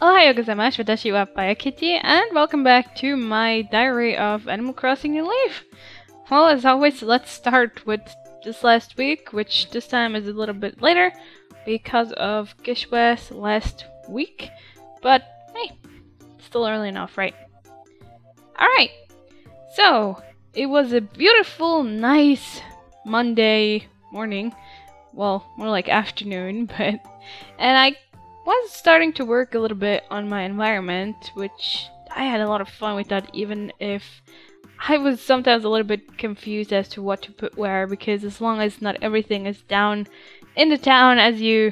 Ohayo gozaimasu, watashi wa FiyahKitteh, and welcome back to my diary of Animal Crossing New Leaf! Well, as always, let's start with this last week, which this time is a little bit later because of Gishwas last week, but hey, still early enough, right? Alright, so it was a beautiful, nice Monday morning, well, more like afternoon, but, and I was starting to work a little bit on my environment, which I had a lot of fun with that, even if I was sometimes a little bit confused as to what to put where, because as long as not everything is down in the town as you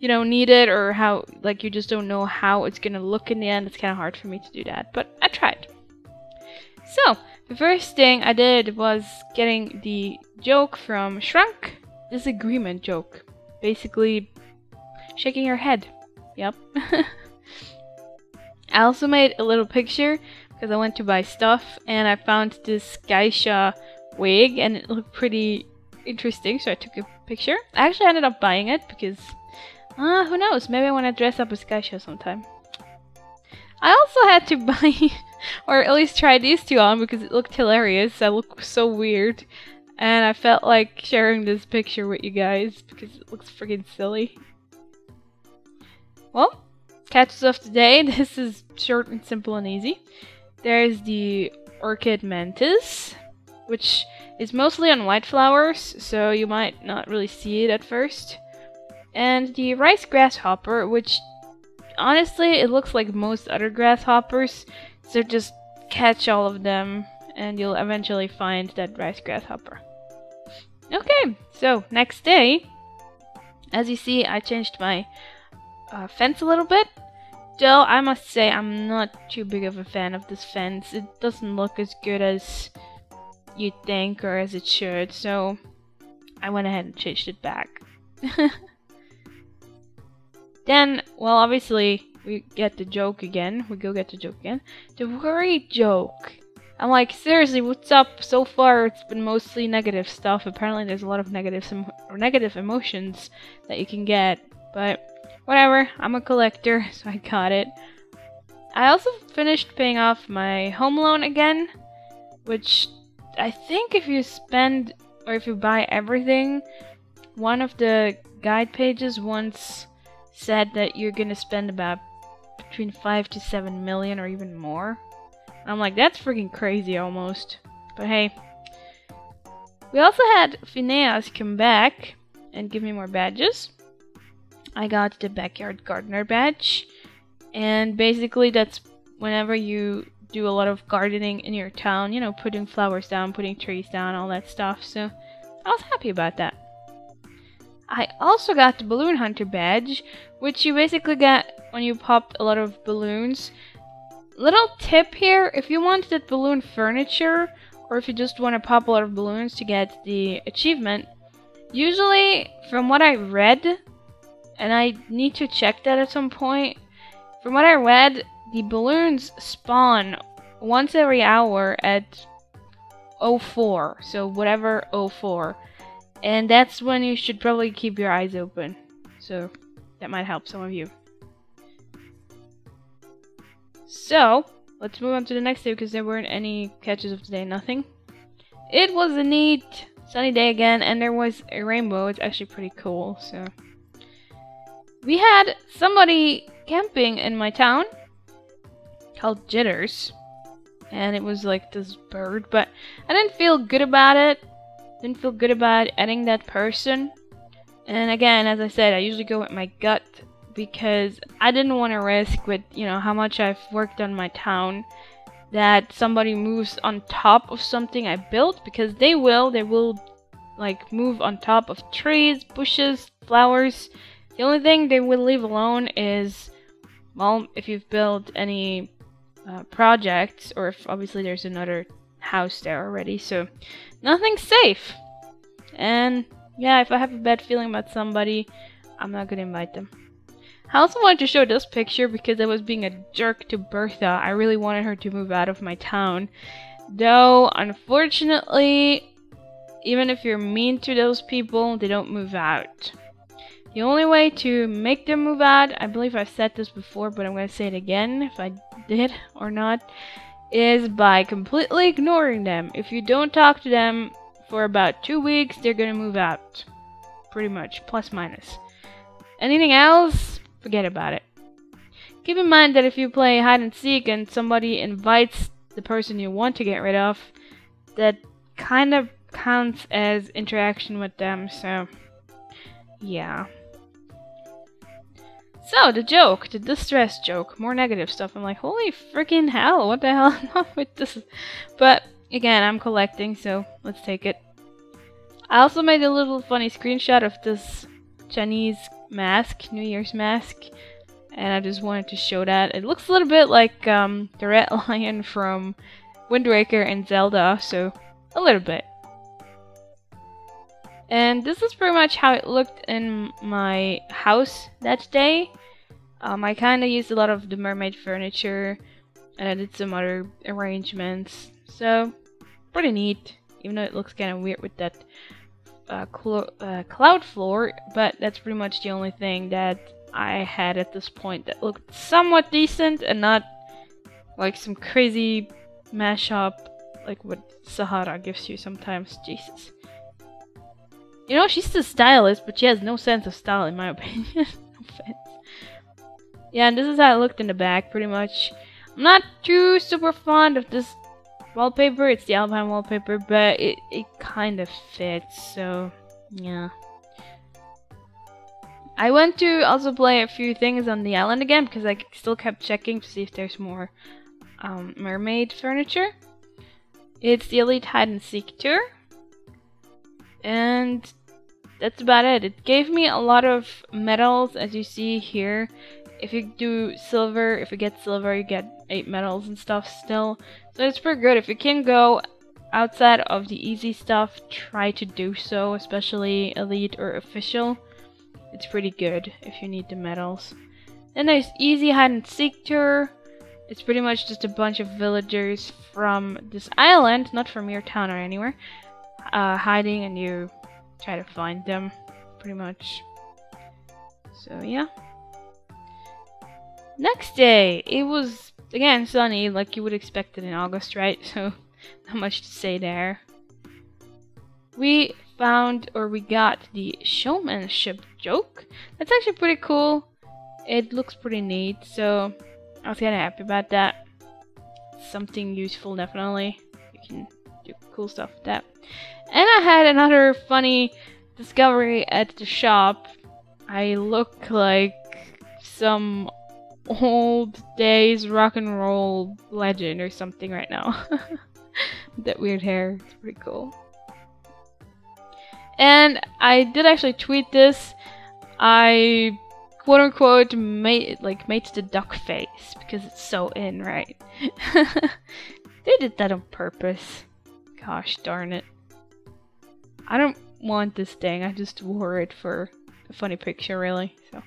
know, need it, or how, like, you just don't know how it's gonna look in the end, it's kinda hard for me to do that, but I tried. So, the first thing I did was getting the joke from Shrunk, disagreement joke, basically shaking her head. Yep. I also made a little picture because I went to buy stuff and I found this Geisha wig and it looked pretty interesting, so I took a picture. I actually ended up buying it because who knows, maybe I want to dress up as Geisha sometime. I also had to buy or at least try these two on because it looked hilarious. I look so weird and I felt like sharing this picture with you guys because it looks freaking silly. Well, catches of the day, this is short and simple and easy. There's the orchid mantis, which is mostly on white flowers, so you might not really see it at first. And the rice grasshopper, which honestly, it looks like most other grasshoppers, so just catch all of them and you'll eventually find that rice grasshopper. Okay, so next day, as you see, I changed my fence a little bit, though I must say I'm not too big of a fan of this fence. It doesn't look as good as you'd think or as it should, so I went ahead and changed it back. Then, well, obviously we get the joke again, the worry joke. I'm like, seriously, what's up? So far it's been mostly negative stuff. Apparently there's a lot of negative emotions that you can get, but whatever, I'm a collector, so I got it. I also finished paying off my home loan again, which I think if you spend, or if you buy everything, one of the guide pages once said that you're gonna spend about between 5 to 7 million or even more. And I'm like, that's freaking crazy almost. But hey. We also had Phineas come back and give me more badges. I got the Backyard Gardener badge, and basically that's whenever you do a lot of gardening in your town, you know, putting flowers down, putting trees down, all that stuff, so I was happy about that. I also got the Balloon Hunter badge, which you basically get when you pop a lot of balloons. Little tip here, if you want that balloon furniture, or if you just want to pop a lot of balloons to get the achievement, usually, from what I read, and I need to check that at some point. From what I read, the balloons spawn once every hour at 04. So whatever 04. And that's when you should probably keep your eyes open. So that might help some of you. So, let's move on to the next day because there weren't any catches of the day, nothing. It was a neat sunny day again and there was a rainbow. It's actually pretty cool, so... We had somebody camping in my town called Jitters, and it was like this bird, but I didn't feel good about it. Didn't feel good about adding that person. And again, as I said, I usually go with my gut because I didn't want to risk with, you know, how much I've worked on my town that somebody moves on top of something I built, because they will like move on top of trees, bushes, flowers. The only thing they will leave alone is, well, if you've built any projects, or if obviously there's another house there already, so nothing's safe. And yeah, if I have a bad feeling about somebody, I'm not gonna invite them. I also wanted to show this picture because I was being a jerk to Bertha. I really wanted her to move out of my town. Though, unfortunately, even if you're mean to those people, they don't move out. The only way to make them move out, I believe I've said this before, but I'm going to say it again if I did or not, is by completely ignoring them. If you don't talk to them for about 2 weeks, they're going to move out. Pretty much, plus minus. Anything else, forget about it. Keep in mind that if you play hide and seek and somebody invites the person you want to get rid of, that kind of counts as interaction with them, so yeah. So, the joke, the distress joke, more negative stuff. I'm like, holy freaking hell, what the hell is up with this? But again, I'm collecting, so let's take it. I also made a little funny screenshot of this Chinese mask, New Year's mask, and I just wanted to show that. It looks a little bit like the red lion from Wind Waker and Zelda, so a little bit. And this is pretty much how it looked in my house that day. I kind of used a lot of the mermaid furniture, and I did some other arrangements, so pretty neat, even though it looks kind of weird with that cloud floor, but that's pretty much the only thing that I had at this point that looked somewhat decent and not like some crazy mashup like what Sahara gives you sometimes. Jesus. You know, she's the stylist, but she has no sense of style in my opinion. No offense. Yeah, and this is how it looked in the back, pretty much. I'm not too super fond of this wallpaper. It's the Alpine wallpaper, but it kind of fits, so yeah. I went to also play a few things on the island again, because I still kept checking to see if there's more mermaid furniture. It's the Elite Hide and Seek Tour. And that's about it. It gave me a lot of medals, as you see here. If you do silver, if you get silver, you get 8 medals and stuff still. So it's pretty good. If you can go outside of the easy stuff, try to do so, especially elite or official. It's pretty good if you need the medals. Then there's Easy Hide and Seek Tour. It's pretty much just a bunch of villagers from this island, not from your town or anywhere, hiding, and you try to find them, pretty much. So yeah. Next day, it was again sunny, like you would expect it in August, right? So not much to say there. We found, or we got, the showmanship joke. That's actually pretty cool. It looks pretty neat, so I was kind of happy about that. Something useful, definitely. You can do cool stuff with that. And I had another funny discovery at the shop. I look like some old days rock and roll legend or something right now. That weird hair, it's pretty cool. And I did actually tweet this. I quote unquote made the duck face because it's so in, right? They did that on purpose. Gosh darn it. I don't want this thing, I just wore it for a funny picture, really. So,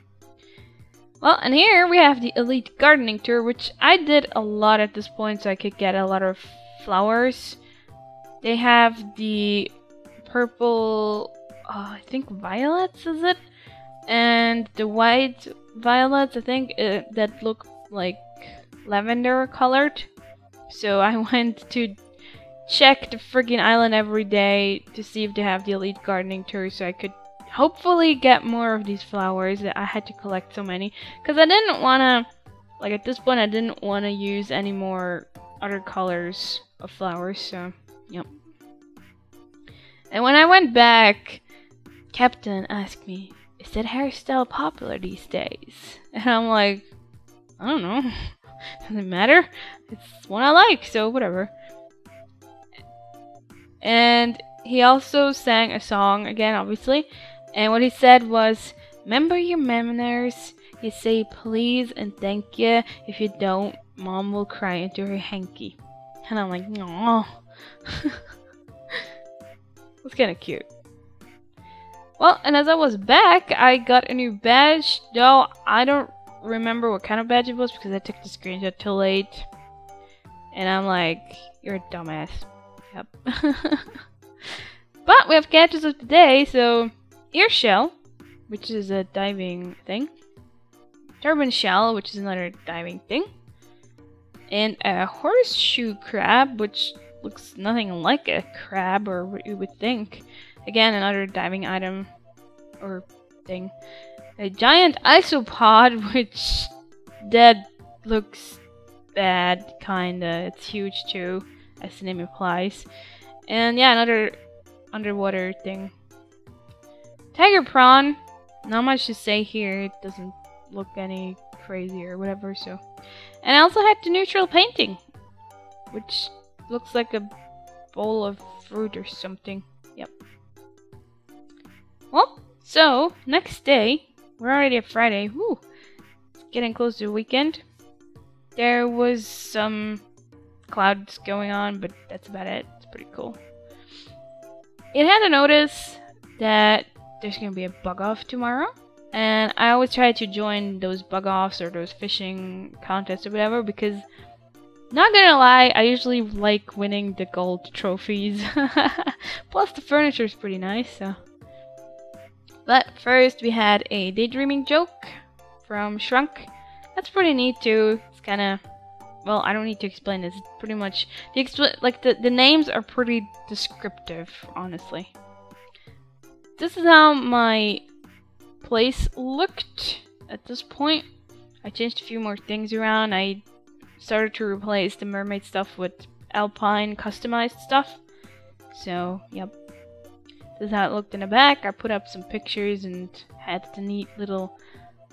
well, and here we have the Elite Gardening Tour, which I did a lot at this point, so I could get a lot of flowers. They have the purple, I think violets, is it? And the white violets, I think, that look like lavender colored. So I went to check the friggin' island every day to see if they have the Elite Gardening Tour, so I could hopefully get more of these flowers. I had to collect so many because I didn't want to, like, at this point I didn't want to use any more other colors of flowers, so yep. And when I went back, Captain asked me, is that hairstyle popular these days? And I'm like, I don't know. Doesn't matter, it's one I like, so whatever. And he also sang a song again, obviously, and what he said was, remember your manners, you say please and thank you, if you don't, mom will cry into her hanky. And I'm like, no. That's kinda cute. Well, and as I was back, I got a new badge, though I don't remember what kind of badge it was because I took the screenshot too late. And I'm like, you're a dumbass. Yep. But we have catches of the day, so Ear Seashell, which is a diving thing. Turban shell, which is another diving thing. And a horseshoe crab, which looks nothing like a crab or what you would think. Again, another diving item or thing. A giant isopod, which that looks bad, kinda. It's huge too, as the name implies. And yeah, another underwater thing. Tiger prawn. Not much to say here. It doesn't look any crazy or whatever. So, and I also had the neutral painting, which looks like a bowl of fruit or something. Yep. Well, so next day, we're already at Friday. Whoo, it's getting close to the weekend. There was some clouds going on, but that's about it. It's pretty cool. It had a notice that there's gonna be a bug-off tomorrow, and I always try to join those bug-offs or those fishing contests or whatever, because not gonna lie, I usually like winning the gold trophies. Plus the furniture is pretty nice, so. But first we had a daydreaming joke from Shrunk. That's pretty neat too. It's kinda, well, I don't need to explain this. It's pretty much the names are pretty descriptive, honestly. This is how my place looked at this point. I changed a few more things around. I started to replace the mermaid stuff with Alpine customized stuff. So, yep. This is how it looked in the back. I put up some pictures and had the neat little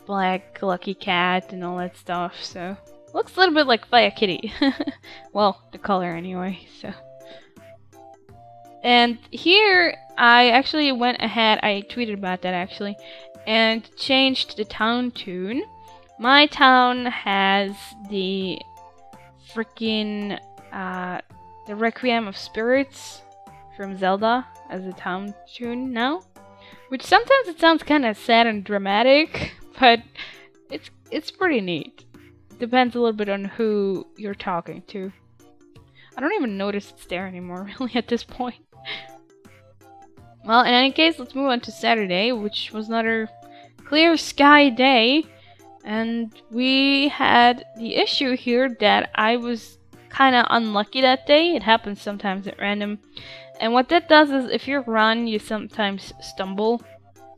black lucky cat and all that stuff. So, looks a little bit like FiyahKitteh. Well, the color anyway, so. And here, I actually went ahead, I tweeted about that actually, and changed the town tune. My town has the freaking, the Requiem of Spirits from Zelda as a town tune now. Which sometimes it sounds kind of sad and dramatic, but it's pretty neat. Depends a little bit on who you're talking to. I don't even notice it's there anymore, really, at this point. Well, in any case, let's move on to Saturday, which was another clear sky day. And we had the issue here that I was kind of unlucky that day. It happens sometimes at random. And what that does is, if you run, you sometimes stumble,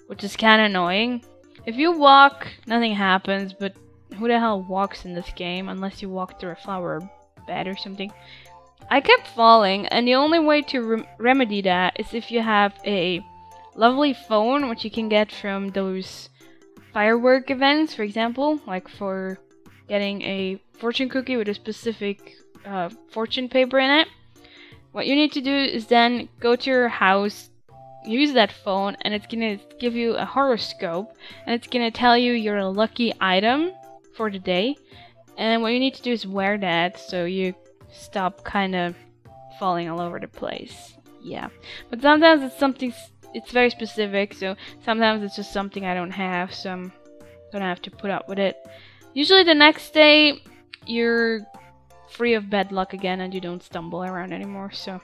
which is kind of annoying. If you walk, nothing happens, but who the hell walks in this game unless you walk through a flower bed or something? I kept falling, and the only way to remedy that is if you have a lovely phone, which you can get from those firework events, for example, like for getting a fortune cookie with a specific fortune paper in it. What you need to do is then go to your house, use that phone, and it's gonna give you a horoscope, and it's gonna tell you your lucky item for the day. And what you need to do is wear that, so you stop kind of falling all over the place. Yeah, but sometimes it's something, it's very specific, so sometimes it's just something I don't have, so I'm gonna have to put up with it. Usually the next day you're free of bad luck again and you don't stumble around anymore, so.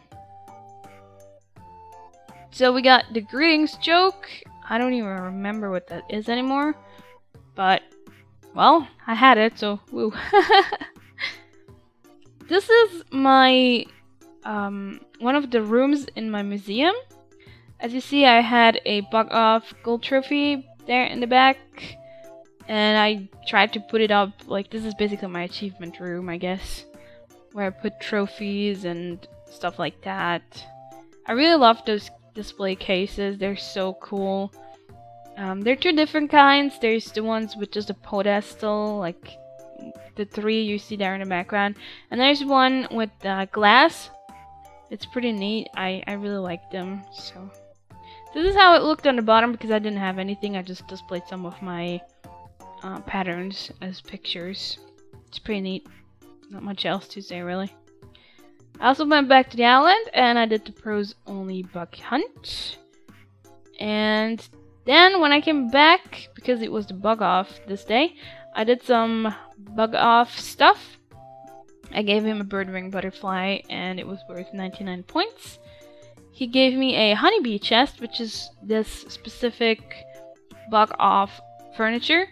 So we got the greetings joke. I don't even remember what that is anymore, but well, I had it, so woo. This is my, one of the rooms in my museum. As you see, I had a bug-off gold trophy there in the back. And I tried to put it up, like, this is basically my achievement room, I guess. Where I put trophies and stuff like that. I really love those display cases, they're so cool. There are two different kinds. There's the ones with just a pedestal, like the three you see there in the background, and there's one with glass. It's pretty neat. I really like them. So this is how it looked on the bottom, because I didn't have anything. I just displayed some of my patterns as pictures. It's pretty neat. Not much else to say, really. I also went back to the island and I did the pros only buck hunt. And then when I came back, because it was the bug off this day, I did some bug off stuff. I gave him a birdwing butterfly and it was worth 99 points. He gave me a honeybee chest, which is this specific bug-off furniture.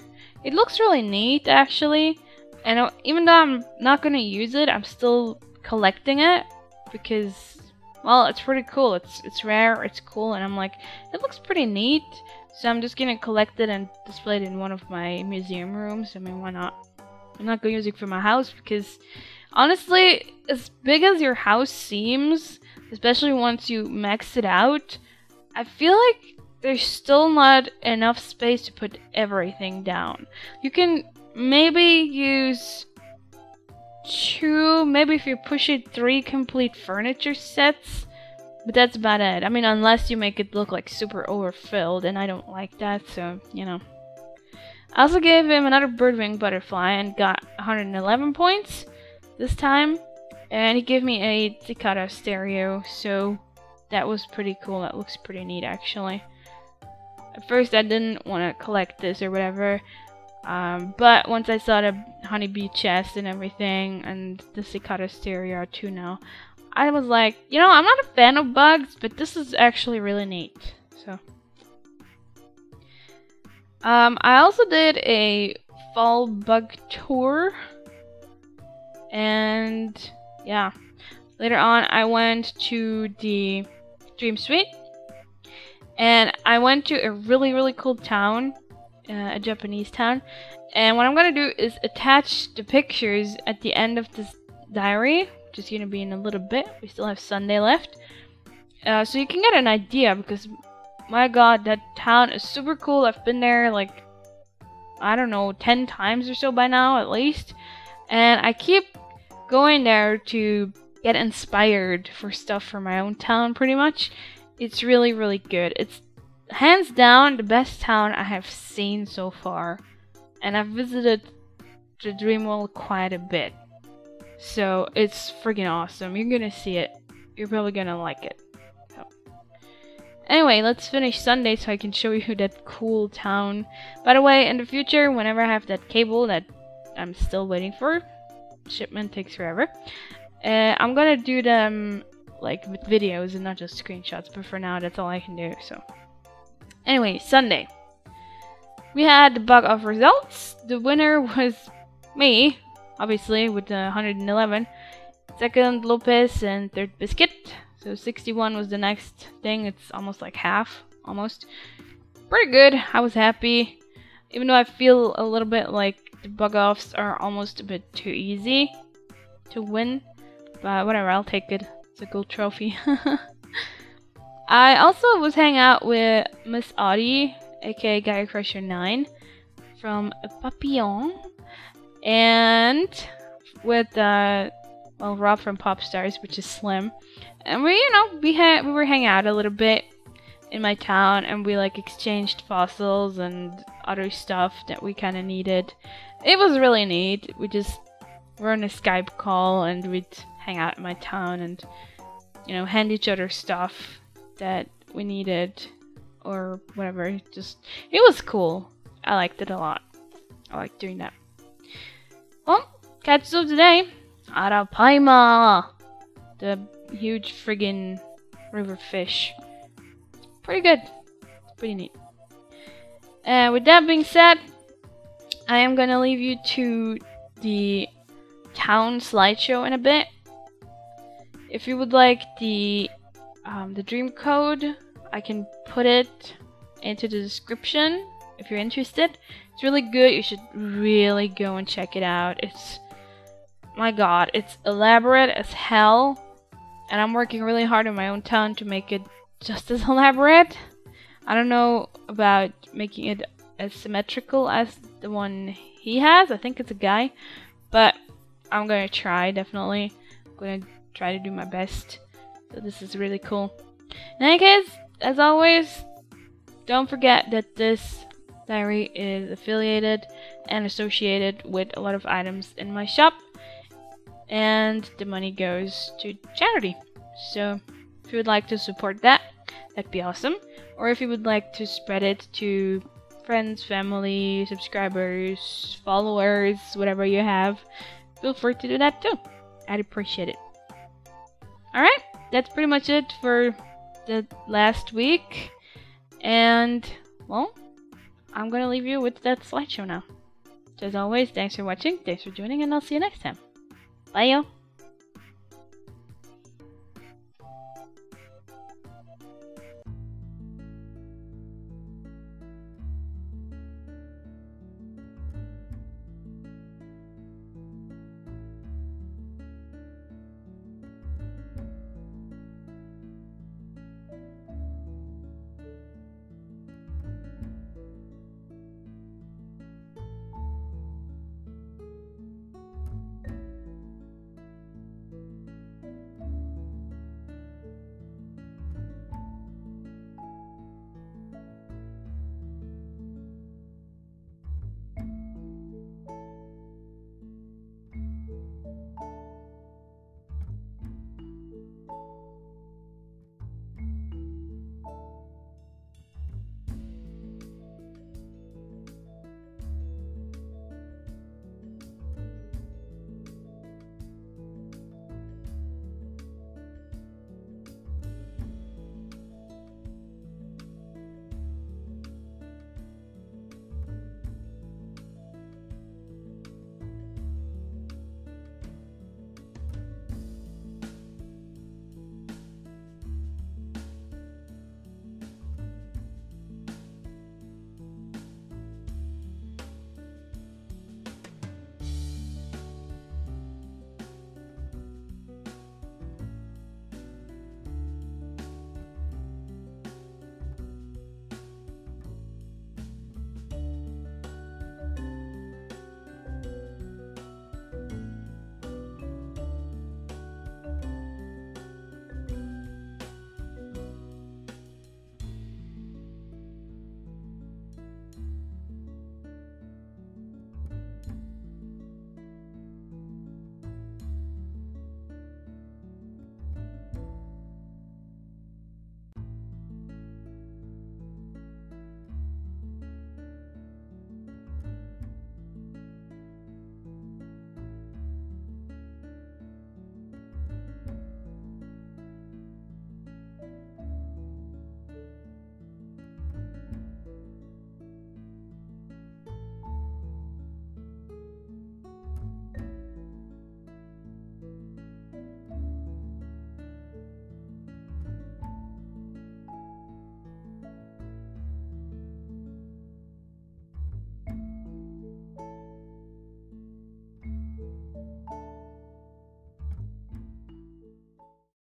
It looks really neat, actually. And even though I'm not going to use it, I'm still collecting it because, well, it's pretty cool. It's rare, it's cool, and I'm like, it looks pretty neat. So I'm just going to collect it and display it in one of my museum rooms. I mean, why not? I'm not going to use it for my house because, honestly, as big as your house seems, especially once you max it out, I feel like there's still not enough space to put everything down. You can maybe use 2, maybe if you push it 3 complete furniture sets, but that's about it. I mean, unless you make it look like super overfilled, and I don't like that, so, you know. I also gave him another birdwing butterfly and got 111 points this time. And he gave me a cicada stereo, so that was pretty cool. That looks pretty neat, actually. At first, I didn't want to collect this or whatever, but once I saw the honeybee chest and everything, and the cicada stereo too now, I was like, you know, I'm not a fan of bugs, but this is actually really neat. So, I also did a fall bug tour, and yeah, later on I went to the Dream Suite, and I went to a really cool town, a Japanese town, and what I'm gonna do is attach the pictures at the end of this diary, which is gonna be in a little bit. We still have Sunday left, so you can get an idea, because my god, that town is super cool. I've been there like, I don't know, 10 times or so by now at least, and I keep going there to get inspired for stuff for my own town, pretty much. It's really good. It's hands down the best town I have seen so far, and I've visited the Dream World quite a bit, so it's freaking awesome. You're gonna see it, you're probably gonna like it. So, anyway, let's finish Sunday so I can show you that cool town. By the way, in the future, whenever I have that cable that I'm still waiting for, shipment takes forever, I'm gonna do them like with videos and not just screenshots, but for now that's all I can do. So anyway, Sunday we had the bug-off results. The winner was me, obviously, with 111, second Lopez, and third Biscuit. So 61 was the next thing. It's almost like half, almost. Pretty good. I was happy, even though I feel a little bit like the bug-offs are almost a bit too easy to win, but whatever, I'll take it. It's a gold trophy. I also was hanging out with Miss Audie, aka Guy Crusher 9 from Papillon, and with well, Rob from Pop Stars, which is Slim, and we were hanging out a little bit in my town, and we like exchanged fossils and other stuff that we kind of needed. It was really neat. We just were on a Skype call, and we'd hang out in my town and, you know, hand each other stuff that we needed or whatever. Just, it was cool. I liked it a lot. I liked doing that. Well, catch up today. Arapaima! The huge friggin' river fish. Pretty good. Pretty neat. And with that being said, I am gonna leave you to the town slideshow in a bit. If you would like the dream code, I can put it into the description if you're interested. It's really good. You should really go and check it out. It's, my god, it's elaborate as hell, and I'm working really hard in my own town to make it just as elaborate. I don't know about making it as symmetrical as the one he has. I think it's a guy, but I'm gonna try, definitely. I'm gonna try to do my best. So this is really cool. In any case, as always, don't forget that this diary is affiliated and associated with a lot of items in my shop, and the money goes to charity. So if you would like to support that, that'd be awesome. Or if you would like to spread it to friends, family, subscribers, followers, whatever you have, feel free to do that too. I'd appreciate it. Alright, that's pretty much it for the last week. And, well, I'm gonna leave you with that slideshow now. So as always, thanks for watching, thanks for joining, and I'll see you next time. Bye, y'all!